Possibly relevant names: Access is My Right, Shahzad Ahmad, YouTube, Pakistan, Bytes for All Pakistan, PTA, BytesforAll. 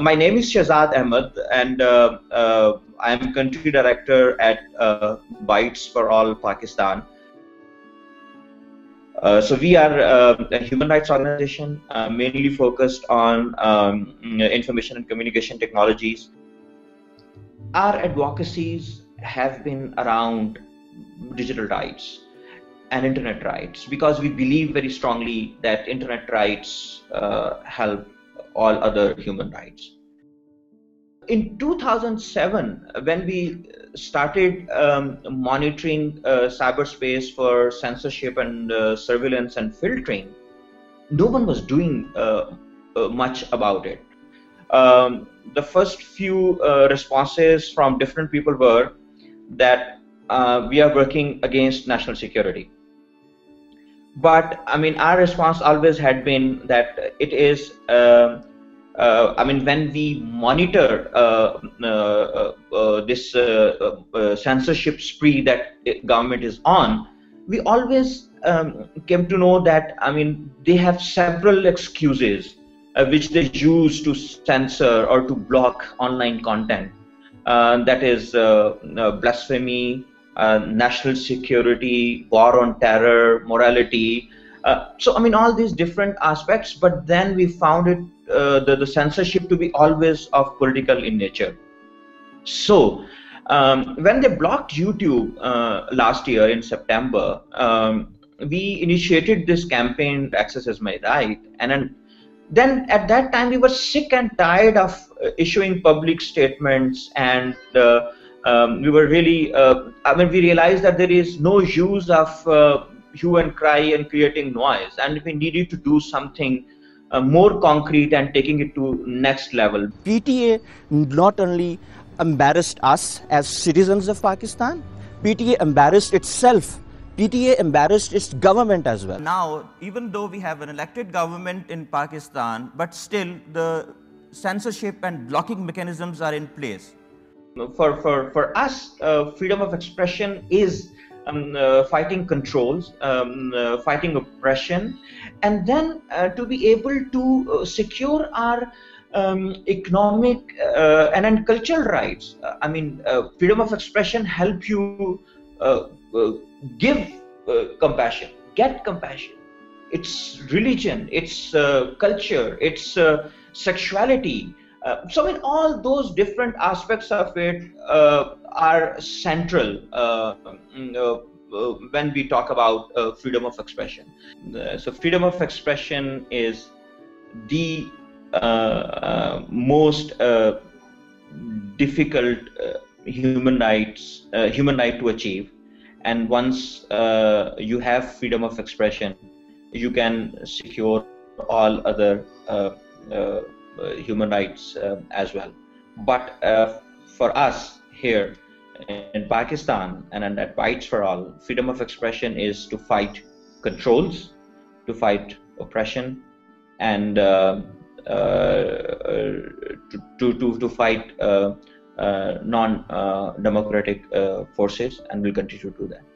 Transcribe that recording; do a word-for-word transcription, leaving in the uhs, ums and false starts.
My name is Shahzad Ahmad, and uh, uh, I am country director at uh, Bytes for All Pakistan. Uh, so we are uh, a human rights organization uh, mainly focused on um, information and communication technologies. Our advocacies have been around digital rights and internet rights, because we believe very strongly that internet rights uh, help all other human rights. In two thousand seven, when we started um, monitoring uh, cyberspace for censorship and uh, surveillance and filtering, no one was doing uh, uh, much about it. Um, the first few uh, responses from different people were that uh, we are working against national security. But I mean, our response always had been that it is, uh, uh, I mean, when we monitor uh, uh, uh, this uh, uh, censorship spree that government is on, we always um, came to know that, I mean, they have several excuses uh, which they use to censor or to block online content. Uh, that is uh, uh, blasphemy, Uh, national security, war on terror, morality. Uh, so, I mean, all these different aspects, but then we found it, uh, the, the censorship to be always of political in nature. So, um, when they blocked YouTube uh, last year in September, um, we initiated this campaign, Access is My Right, and then, then at that time we were sick and tired of uh, issuing public statements and uh, Um, we were really, uh, I mean, we realized that there is no use of uh, hue and cry and creating noise, and we needed to do something uh, more concrete and taking it to next level. P T A not only embarrassed us as citizens of Pakistan, P T A embarrassed itself. P T A embarrassed its government as well. Now, even though we have an elected government in Pakistan, but still the censorship and blocking mechanisms are in place. For, for, for us, uh, freedom of expression is um, uh, fighting controls, um, uh, fighting oppression, and then uh, to be able to uh, secure our um, economic uh, and, and cultural rights. Uh, I mean, uh, freedom of expression helps you uh, uh, give uh, compassion, get compassion. It's religion, it's uh, culture, it's uh, sexuality. Uh, so, I mean, all those different aspects of it uh, are central uh, uh, when we talk about uh, freedom of expression. Uh, so, freedom of expression is the uh, uh, most uh, difficult uh, human rights, uh, human right to achieve. And once uh, you have freedom of expression, you can secure all other uh, uh, Uh, human rights uh, as well. But uh, for us here in Pakistan and, and at Bytes for All, freedom of expression is to fight controls, to fight oppression, and uh, uh, to, to, to, to fight uh, uh, non-democratic uh, uh, forces, and we'll continue to do that.